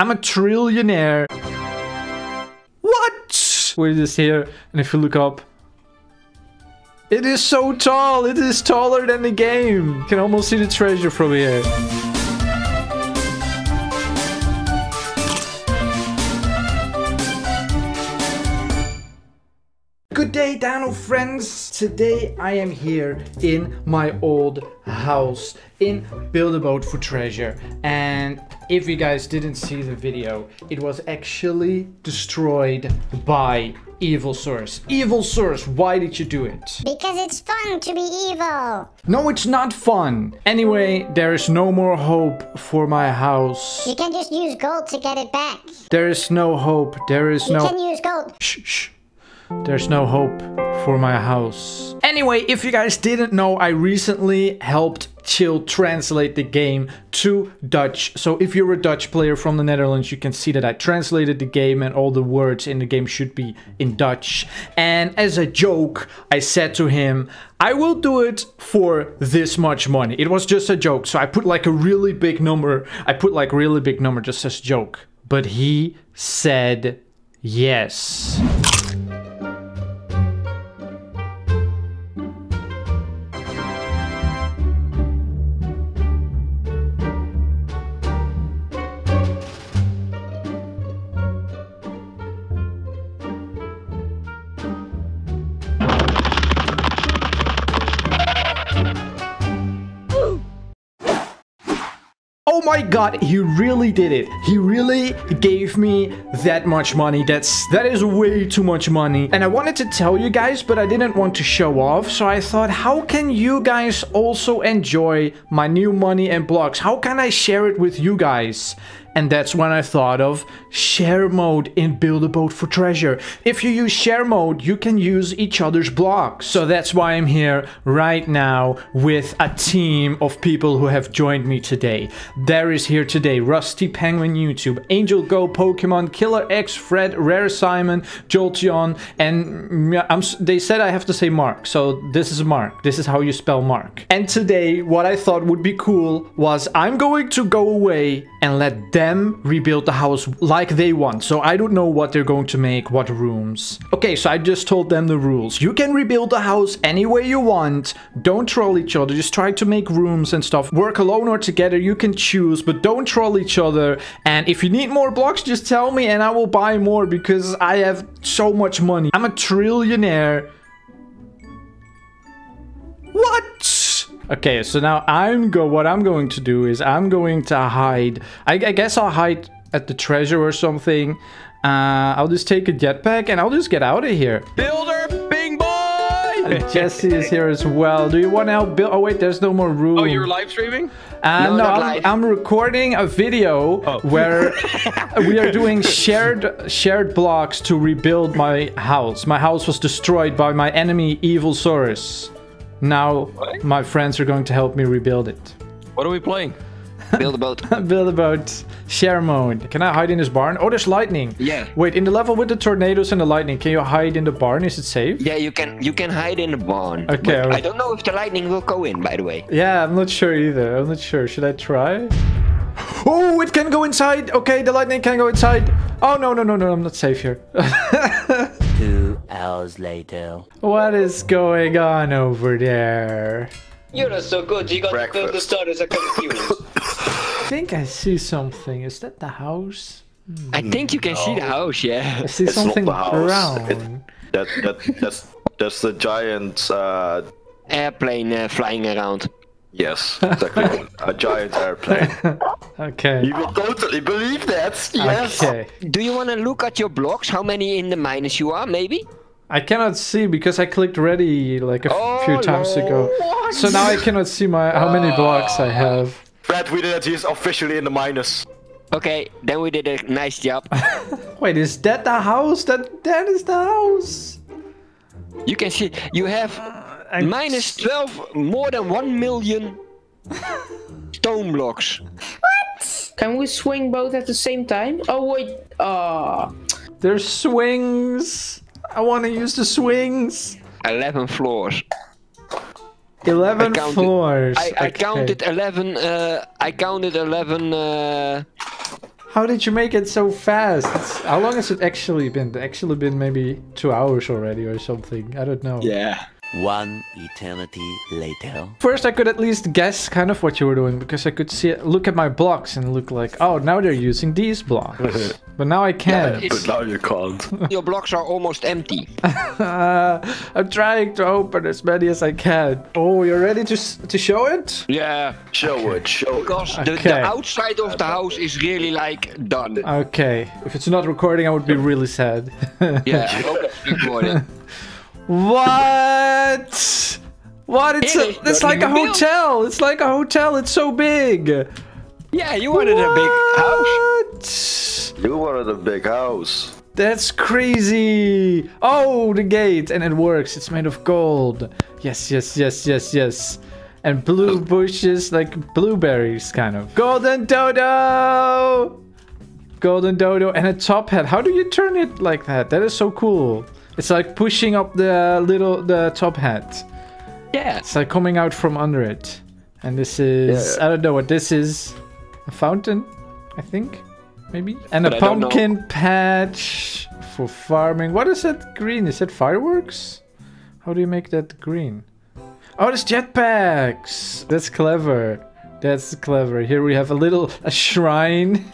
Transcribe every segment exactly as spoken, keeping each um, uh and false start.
I'm a trillionaire. What? What is this here? And if you look up, it is so tall. It is taller than the game. You can almost see the treasure from here. Good day, Dino friends! Today I am here in my old house in Build a Boat for Treasure, and if you guys didn't see the video, it was actually destroyed by EvilSaurus. EvilSaurus, why did you do it? Because it's fun to be evil! No, it's not fun! Anyway, there is no more hope for my house. You can just use gold to get it back. There is no hope, there is no- You can use gold! Shh, shh! There's no hope for my house. Anyway, if you guys didn't know, I recently helped Chill translate the game to Dutch. So if you're a Dutch player from the Netherlands, you can see that I translated the game and all the words in the game should be in Dutch. And as a joke, I said to him, I will do it for this much money. It was just a joke. So I put like a really big number. I put like really big number just as a joke. But he said yes. Oh my god, he really did it. He really gave me that much money. That's that is way too much money. And I wanted to tell you guys, but I didn't want to show off. So I thought, how can you guys also enjoy my new money and blocks? How can I share it with you guys? And that's when I thought of share mode in Build a Boat for Treasure. If you use share mode, you can use each other's blocks. So that's why I'm here right now with a team of people who have joined me today. There is here today Rusty Penguin YouTube, Angel Go Pokemon, Killer X, Fred, Rare Simon, Jolteon, and I'm, they said I have to say Mark. So this is Mark. This is how you spell Mark. And today what I thought would be cool was I'm going to go away and let them Them rebuild the house like they want. So I don't know what they're going to make, what rooms. Okay, so I just told them the rules. You can rebuild the house any way you want. Don't troll each other. Just try to make rooms and stuff. Work alone or together. You can choose, but don't troll each other. And if you need more blocks, just tell me and I will buy more because I have so much money. I'm a trillionaire. What? Okay, so now I'm go. What I'm going to do is I'm going to hide. I, I guess I'll hide at the treasure or something. Uh, I'll just take a jetpack and I'll just get out of here. Builder, Bing Boy. Jesse is here as well. Do you want to help build? Oh wait, there's no more room. Oh, you're live streaming? Uh, no, no I'm, I'm recording a video oh. where we are doing shared shared blocks to rebuild my house. My house was destroyed by my enemy, EvilSaurus. Now, what? My friends are going to help me rebuild it. What are we playing? Build a boat. Build a boat. Share mode. Can I hide in this barn? Oh, there's lightning. Yeah. Wait, in the level with the tornadoes and the lightning, can you hide in the barn? Is it safe? Yeah, you can you can hide in the barn. Okay. Right. I don't know if the lightning will go in, by the way. Yeah, I'm not sure either. I'm not sure. Should I try? Oh, it can go inside. Okay, the lightning can go inside. Oh, no, no, no, no. I'm not safe here. Two hours later. What is going on over there? You're not so good. You got Breakfast. To the starters. I I think I see something. Is that the house? I think you can no. see the house. Yeah. I see it's something not the house. Brown. It, that that that's that's the giant uh... airplane uh, flying around. Yes, exactly. A giant airplane. Okay. You will totally believe that. Yes. Okay. Do you want to look at your blocks? How many in the minus you are, maybe? I cannot see because I clicked ready like a oh, few times no. ago. What? So now I cannot see my how many blocks I have. Fred, we did it. He's officially in the minus. Okay, then we did a nice job. Wait, is that the house? That that is the house. You can see you have. I'm minus twelve, more than one million stone blocks. What? Can we swing both at the same time? Oh wait, ah, oh. There's swings. I want to use the swings. eleven floors. eleven I counted, floors. I, I okay. counted eleven. Uh, I counted eleven. Uh, How did you make it so fast? It's, how long has it actually been? It's actually been maybe two hours already or something. I don't know. Yeah. One eternity later. First, I could at least guess kind of what you were doing, because I could see it, look at my blocks and look like, oh, now they're using these blocks. But now I can't. Yeah, but now you can't. Your blocks are almost empty. uh, I'm trying to open as many as I can. Oh, you're ready to to show it? Yeah, show okay. it. Show because it. The, okay. the outside of the house is really like done. Okay. If it's not recording, I would be really sad. Yeah, I hope it's recording. What? What? It's a, it's like a hotel. It's like a hotel. It's so big. Yeah, you wanted what? a big house. You wanted a big house. That's crazy. Oh, the gate. And it works. It's made of gold. Yes, yes, yes, yes, yes. And blue bushes, like blueberries, kind of. Golden dodo. Golden dodo and a top hat. How do you turn it like that? That is so cool. It's like pushing up the little the top hat. Yeah. It's like coming out from under it. And this is yeah. I don't know what this is. A fountain, I think, maybe. And but a I pumpkin patch for farming. What is that green? Is that fireworks? How do you make that green? Oh, there's jetpacks. That's clever. That's clever. Here we have a little a shrine.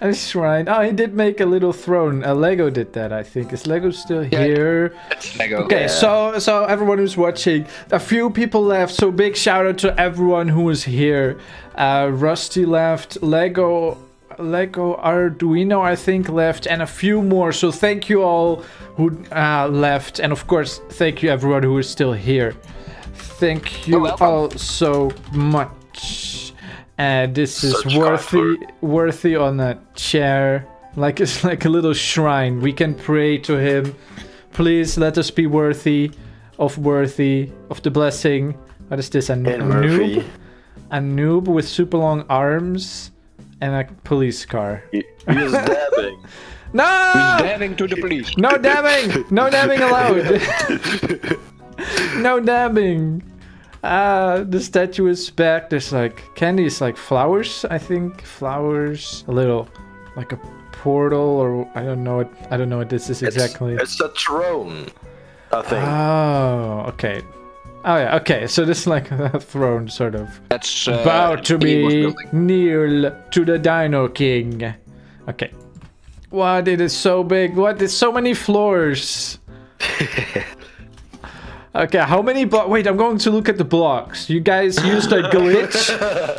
A shrine. Oh, he did make a little throne. Uh, Lego did that, I think. Is Lego still here? Yeah, it's Lego. Okay, yeah. so so everyone who's watching, a few people left. So big shout out to everyone who was here. Uh, Rusty left. Lego, Lego Arduino, I think, left, and a few more. So thank you all who uh, left, and of course, thank you everyone who is still here. Thank you all so much. And uh, this is Such worthy comfort. worthy on a chair, like it's like a little shrine. We can pray to him. Please let us be worthy of worthy of the blessing. What is this? A, a noob? A noob with super long arms and a police car. He, he is dabbing. No! He's dabbing to the police. No dabbing! No dabbing allowed. No dabbing. Ah, uh, the statue is back. There's like candy is like flowers, I think. Flowers, a little like a portal, or I don't know. What, I don't know what this is exactly. It's, it's the throne, I think. Oh, okay. Oh yeah, okay. So this is like a throne, sort of. That's uh, bow to me, kneel to the Dino King. Okay. What? It is so big. What? There's so many floors. Okay, how many blocks? Wait, I'm going to look at the blocks. You guys used a glitch.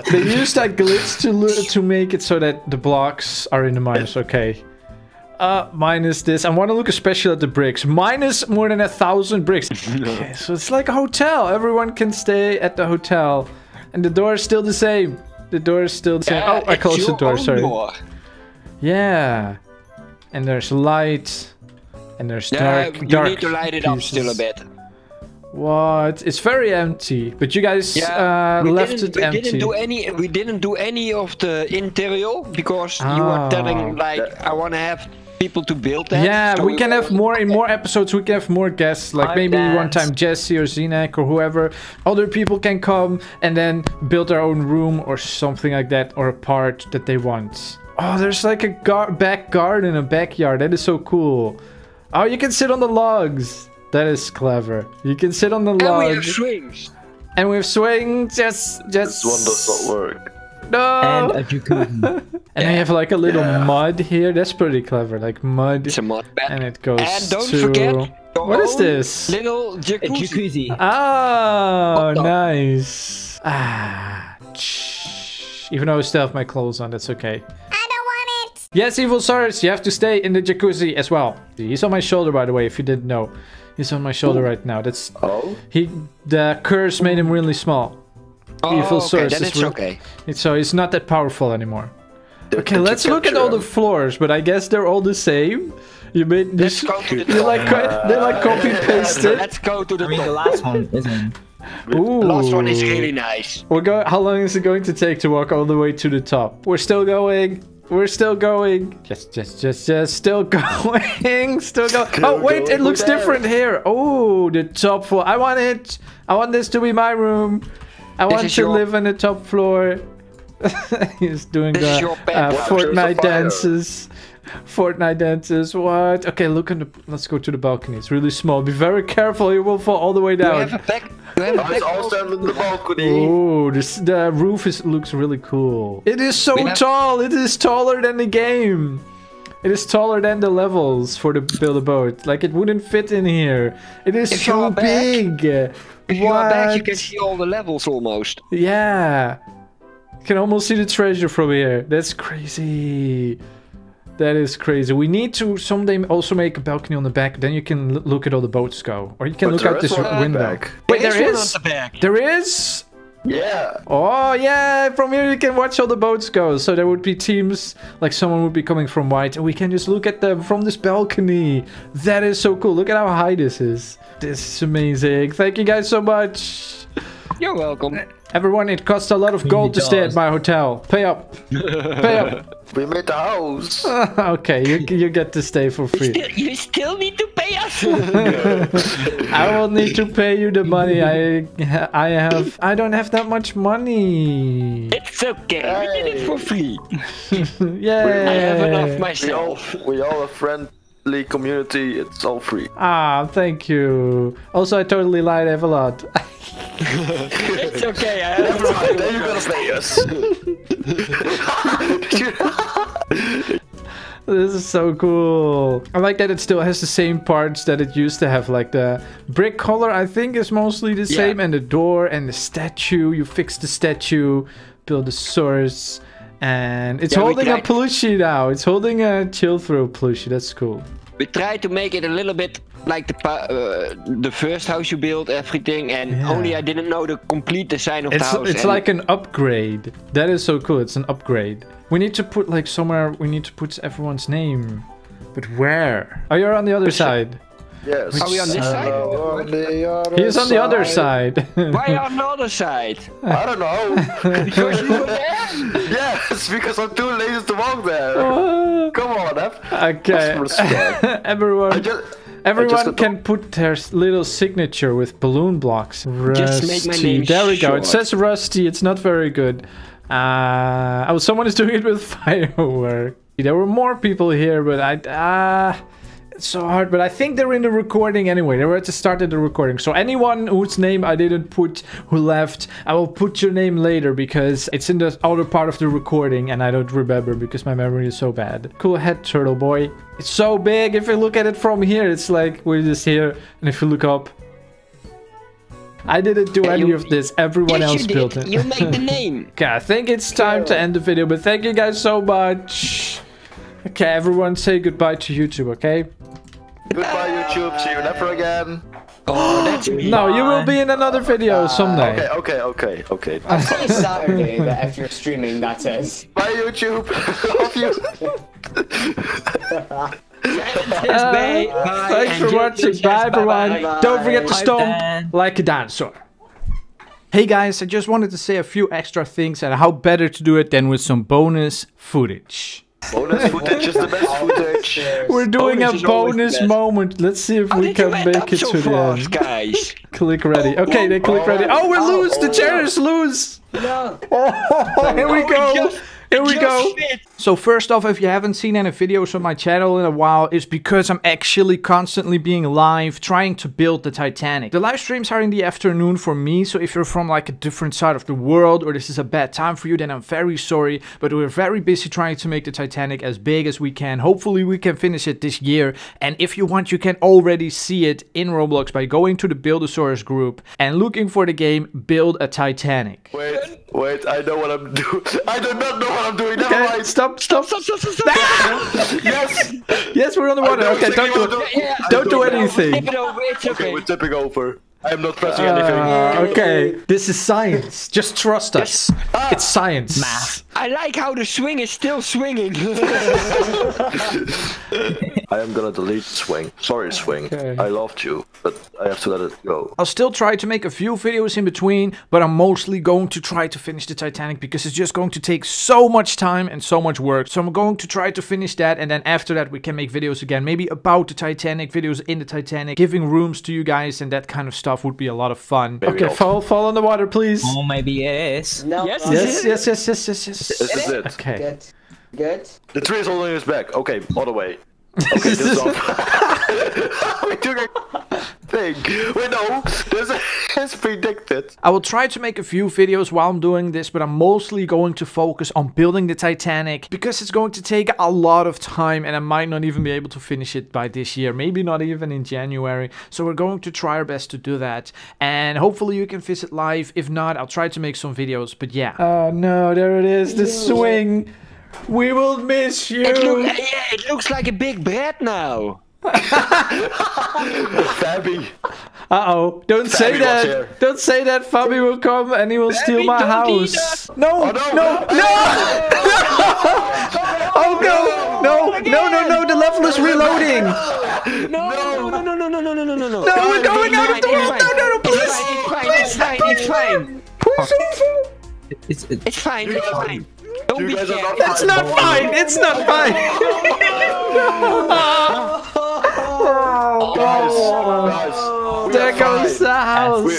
They used that glitch to look, to make it so that the blocks are in the minus. Okay. Uh, minus this. I want to look especially at the bricks. Minus more than a thousand bricks. Okay, so it's like a hotel. Everyone can stay at the hotel. And the door is still the same. The door is still the same. Yeah, oh, I closed the door, sorry. Door. Yeah. And there's light. And there's yeah, dark, you dark need to light it pieces. Up still a bit. What? It's very empty, but you guys yeah, uh, left it we empty. Didn't do any, we didn't do any of the interior because ah. you were telling like I want to have people to build that. Yeah, so we, we can have more in more episodes. We can have more guests, like I maybe dance. one time Jesse or Zinek or whoever. Other people can come and then build their own room or something like that, or a part that they want. Oh, there's like a gar back garden, a backyard. That is so cool. Oh, you can sit on the logs. That is clever. You can sit on the log. And we have swings. And we have swings. Yes, yes. This one does not work. No. And a jacuzzi. And I yeah. have like a little yeah. mud here. That's pretty clever. Like mud. It's a mud bed. And it goes And don't to... forget. What is this? Little jacuzzi. jacuzzi. Oh, nice. Ah. Even though I still have my clothes on, that's okay. Yes, EvilSaurus, you have to stay in the jacuzzi as well. He's on my shoulder, by the way, if you didn't know. He's on my shoulder Ooh. right now. That's oh. he. The curse made him really small. Oh, EvilSaurus, okay. It's okay. So he's not that powerful anymore. The, okay, the let's look at all the floors, but I guess they're all the same. You made this. They the like uh, they like copy pasted. Let's go to the, I mean, the last one, isn't it? Ooh. Last one is really nice. We're going. How long is it going to take to walk all the way to the top? We're still going. We're still going. Yes, yes, yes, yes. Still going. Still going. Oh, wait. It looks different here. Oh, the top floor. I want it. I want this to be my room. I want to live on the top floor. He's doing this the uh, Fortnite dances. Fortnite dances. What? Okay, look on the. Let's go to the balcony. It's really small. Be very careful. You will fall all the way down. Do you have a back? Do you have a back? I was also on the balcony. Oh, this the roof is looks really cool. It is so tall. It is taller than the game. It is taller than the levels for the build a boat. Like it wouldn't fit in here. It is if so back, big. If what? You are back, you can see all the levels almost. Yeah. You can almost see the treasure from here. That's crazy. That is crazy. We need to someday also make a balcony on the back. Then you can l look at all the boats go. Or you can but look out this window. The Wait, there is? Is? The back. There is? Yeah. Oh, yeah. From here you can watch all the boats go. So there would be teams, like someone would be coming from white. And we can just look at them from this balcony. That is so cool. Look at how high this is. This is amazing. Thank you guys so much. You're welcome. Everyone, it costs a lot of gold to stay at my hotel. Pay up. Pay up. We made the house. Okay, you, you get to stay for free. Still, you still need to pay us. I will need to pay you the money. I I have. I don't have that much money. It's okay. Hey. We did it for free. Yeah. I have enough myself. We all are friends. Community, it's all free. Ah, thank you. Also, I totally lied. I have a lot. It's okay. I have a lot. Then you're gonna pay us. This is so cool. I like that it still has the same parts that it used to have. Like the brick color, I think, is mostly the yeah. same, and the door and the statue. You fix the statue, build the source. And it's yeah, holding a plushie now. It's holding a Chill Thrill plushie. That's cool. We try to make it a little bit like the uh, the first house you build, everything, and yeah. only I didn't know the complete design of it's, the house. It's like an upgrade. That is so cool. It's an upgrade. We need to put like somewhere. We need to put everyone's name, but where? Oh, you're on the other side. Yes. Which are we on this side? On the other He's on the other side. side. Why on the other side? I don't know. Because you were there? Yes, because I'm too lazy to walk there. What? Come on, F. Okay. Everyone, just, everyone can put their little signature with balloon blocks. Rusty. Just make my name there we short. Go. It says Rusty. It's not very good. Uh, oh, someone is doing it with firework. There were more people here, but I... Uh, It's so hard, but I think they're in the recording anyway. They were at the start of the recording. So anyone whose name I didn't put, who left, I will put your name later because it's in the other part of the recording and I don't remember because my memory is so bad. Cool head, turtle boy. It's so big. If you look at it from here, it's like we're just here. And if you look up, I didn't do any you, of this. Everyone yes, else built it. You made the name. Okay, I think it's time yeah. to end the video, but thank you guys so much. Okay, everyone say goodbye to YouTube, okay? Goodbye YouTube, see you never again. Oh, that's me. No, you will be in another video someday. Okay, okay, okay, okay. I say Saturday that if you're streaming, that's it. Bye YouTube, love you. uh, bye. Bye. Thanks for watching, bye everyone. Don't forget to stomp like a dinosaur. Hey guys, I just wanted to say a few extra things and how better to do it than with some bonus footage. Bonus footage is the best footage. We're doing bonus a bonus moment. Let's see if oh, we can make it so to the end. Guys. Click ready. Okay, they click ready. Oh, we're oh, loose. Oh, the chair is loose. No. Oh, here we go. Just, here we go. Fit. So first off, if you haven't seen any videos on my channel in a while, it's because I'm actually constantly being live trying to build the Titanic. The live streams are in the afternoon for me, so if you're from like a different side of the world or this is a bad time for you, then I'm very sorry, but we're very busy trying to make the Titanic as big as we can. Hopefully we can finish it this year, and if you want, you can already see it in Roblox by going to the Buildosaurus group and looking for the game Build a Titanic. Wait, wait, I know what I'm doing. I do not know what I'm doing. Never okay, mind. Stop. Stop, stop, stop, stop, stop. Yes! Yes, we're on the water. Okay, don't do, yeah, yeah. don't do anything. It over. It's okay. Okay, we're tipping over. I'm not pressing uh, anything. Okay, this is science. Just trust us. Yes. Ah, it's science. Math. I like how the swing is still swinging. I I am gonna delete Swing. Sorry, Swing. Okay. I loved you, but I have to let it go. I'll still try to make a few videos in between, but I'm mostly going to try to finish the Titanic because it's just going to take so much time and so much work. So I'm going to try to finish that, and then after that we can make videos again. Maybe about the Titanic, videos in the Titanic, giving rooms to you guys and that kind of stuff would be a lot of fun. Maybe okay, I'll... fall fall in the water, please. Oh, maybe yes. No, yes, yes, yes, yes, yes, yes, yes. This is it. Okay. Good. Good. The tree is holding us back. Okay, all the way. Okay, this is off. We took a thing. Wait, no, this is predicted. I will try to make a few videos while I'm doing this, but I'm mostly going to focus on building the Titanic because it's going to take a lot of time and I might not even be able to finish it by this year. Maybe not even in January. So we're going to try our best to do that. And hopefully you can visit live. If not, I'll try to make some videos, but yeah. Oh no, there it is, the swing. We will miss you! It, look, yeah, it looks like a big bread now! Fabi! Uh-oh, don't Fabi say that! Don't say that, Fabi will come and he will Fabi steal my house! No, oh, no! No! No! Oh no! No! No, no, no, the level is reloading! No, no, no, no, no, no, no, no, no, no! No, we're going out of the world! No, no, no, please! It's fine, it's fine, it's fine! It's, it's, it's fine, it's fine! Don't be scared. Not That's not fine. It's not fine. Oh, guys, guys, there goes the house. We,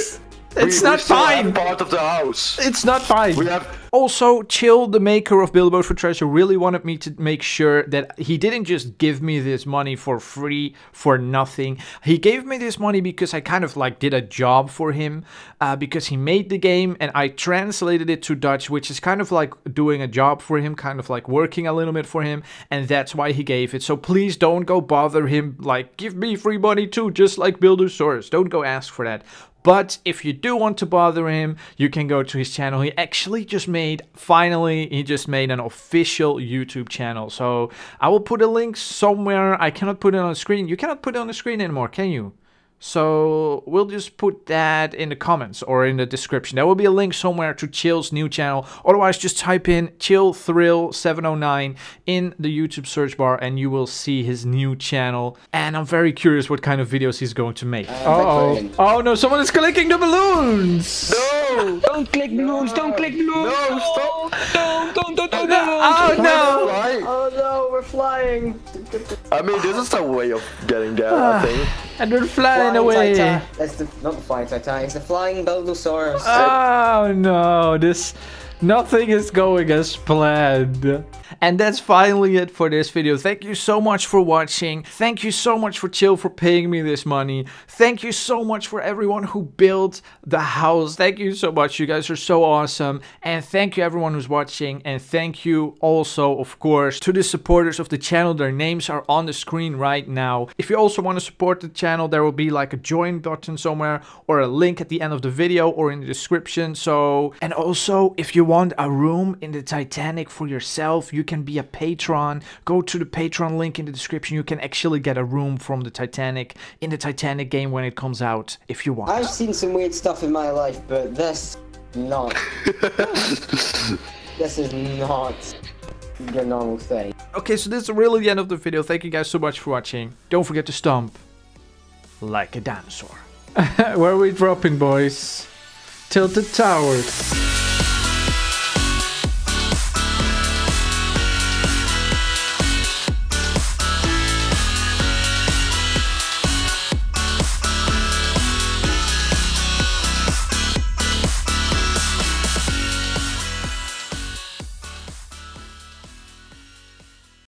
it's we, not we fine. Part of the house. It's not fine. We have. Also, Chill, the maker of Build a Boat for Treasure, really wanted me to make sure that he didn't just give me this money for free, for nothing. He gave me this money because I kind of like did a job for him, uh, because he made the game and I translated it to Dutch, which is kind of like doing a job for him, kind of like working a little bit for him, and that's why he gave it. So please don't go bother him, like, give me free money too, just like Buildosaurus. Don't go ask for that. But if you do want to bother him, you can go to his channel. He actually just made, finally, he just made an official YouTube channel. So I will put a link somewhere. I cannot put it on the screen. You cannot put it on the screen anymore, can you? So we'll just put that in the comments or in the description. There will be a link somewhere to Chill's new channel. Otherwise, just type in Chill Thrill seven oh nine in the YouTube search bar and you will see his new channel. And I'm very curious what kind of videos he's going to make. Uh-oh. Oh no, someone is clicking the balloons. No. Don't click balloons. Don't click balloons. No, stop. Don't, don't, don't, don't, don't. Oh no. Oh no, we're flying. I mean, this is a way of getting there, I think. And we're flying. Away. That's the, not the flying Titan, it's the flying Buildosaurus. Oh no, this, nothing is going as planned. And that's finally it for this video. Thank you so much for watching. Thank you so much for Chill for paying me this money. Thank you so much for everyone who built the house. Thank you so much. You guys are so awesome. And thank you everyone who's watching. And thank you also, of course, to the supporters of the channel. Their names are on the screen right now. If you also want to support the channel, there will be like a join button somewhere or a link at the end of the video or in the description. So, and also if you want a room in the Titanic for yourself, you can be a patron. Go to the Patreon link in the description. You can actually get a room from the Titanic in the Titanic game when it comes out if you want. I've seen some weird stuff in my life, but this not. This is not the normal thing. Okay, so this is really the end of the video. Thank you guys so much for watching. Don't forget to stomp like a dinosaur. Where are we dropping, boys? Tilted towers.